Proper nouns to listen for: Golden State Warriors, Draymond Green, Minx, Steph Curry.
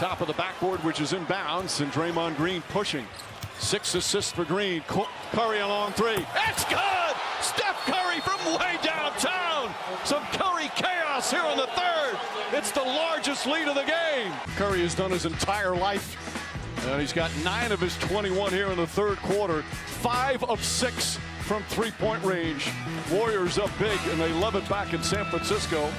top of the backboard, which is in bounds, and Draymond Green pushing. 6 assists for Green. Curry along 3. It's good! Steph Curry from way downtown! Some Curry chaos here in the 3rd. It's the largest lead of the game. Curry has done his entire life. And he's got 9 of his 21 here in the 3rd quarter. 5 of 6 from 3-point range. Warriors up big, and they love it back in San Francisco.